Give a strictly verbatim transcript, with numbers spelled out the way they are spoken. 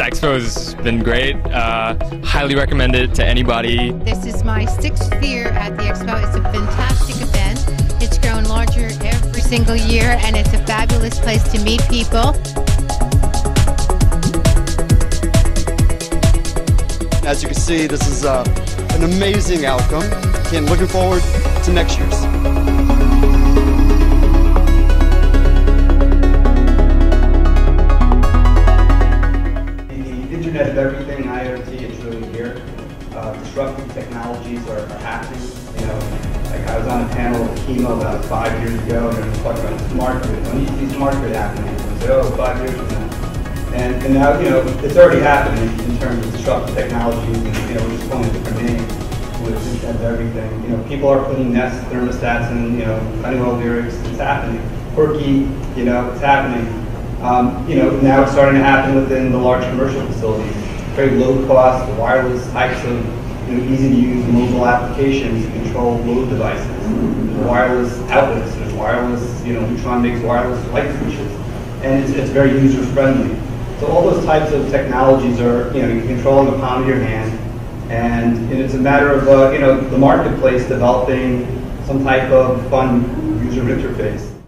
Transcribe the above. expo has been great. Uh, highly recommend it to anybody. This is my sixth year at the expo. It's a fantastic event. It's grown larger every single year, and it's a fabulous place to meet people. As you can see, this is uh, an amazing outcome, and looking forward to next year's. Of everything, IoT is really here. Uh, disruptive technologies are, are happening. You know, like I was on a panel with Chemo about five years ago, and I was talking about smart grid. When you see smart grid happening, it was oh, five years from now. And, and now, you know, it's already happening in terms of disruptive technologies, and, you know, we're just calling it different names with Internet of everything. You know, people are putting Nest thermostats and, you know, Honeywell lyrics. It's happening. Quirky, you know, it's happening. Um, you know, now it's starting to happen within the large commercial facilities. Very low cost, wireless types of, you know, easy to use mobile applications to control load devices. There's wireless outlets, there's wireless, you know, Neutron makes wireless light switches. And it's, it's very user friendly. So all those types of technologies are, you know, you control in the palm of your hand. And, and it's a matter of, uh, you know, the marketplace developing some type of fun user interface.